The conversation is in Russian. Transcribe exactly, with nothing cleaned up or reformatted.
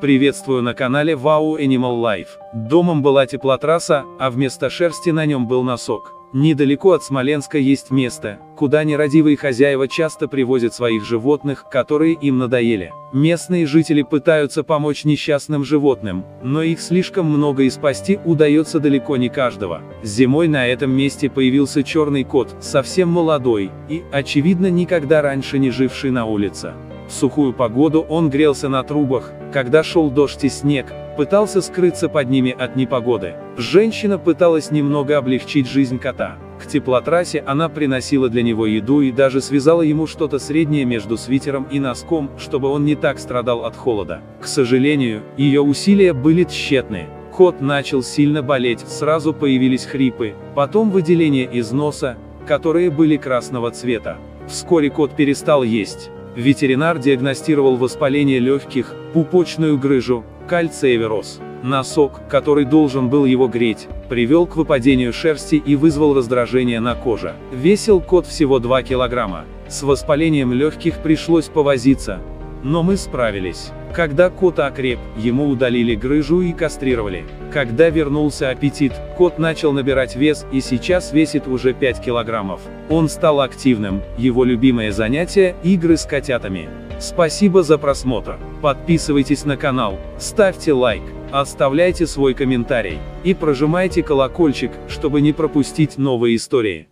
Приветствую на канале Wow Animal Life. Домом была теплотрасса, а вместо шерсти на нем был носок. Недалеко от Смоленска есть место, куда нерадивые хозяева часто привозят своих животных, которые им надоели. Местные жители пытаются помочь несчастным животным, но их слишком много и спасти удается далеко не каждого. Зимой на этом месте появился черный кот, совсем молодой, и, очевидно, никогда раньше не живший на улице. В сухую погоду он грелся на трубах, когда шел дождь и снег, пытался скрыться под ними от непогоды. Женщина пыталась немного облегчить жизнь кота. К теплотрассе она приносила для него еду и даже связала ему что-то среднее между свитером и носком, чтобы он не так страдал от холода. К сожалению, ее усилия были тщетны. Кот начал сильно болеть, сразу появились хрипы, потом выделения из носа, которые были красного цвета. Вскоре кот перестал есть. Ветеринар диагностировал воспаление легких, пупочную грыжу, кальциевироз. Носок, который должен был его греть, привел к выпадению шерсти и вызвал раздражение на коже. Весил кот всего два килограмма. С воспалением легких пришлось повозиться, но мы справились. Когда кот окреп, ему удалили грыжу и кастрировали. Когда вернулся аппетит, кот начал набирать вес и сейчас весит уже пять килограммов. Он стал активным, его любимое занятие – игры с котятами. Спасибо за просмотр. Подписывайтесь на канал, ставьте лайк, оставляйте свой комментарий и прожимайте колокольчик, чтобы не пропустить новые истории.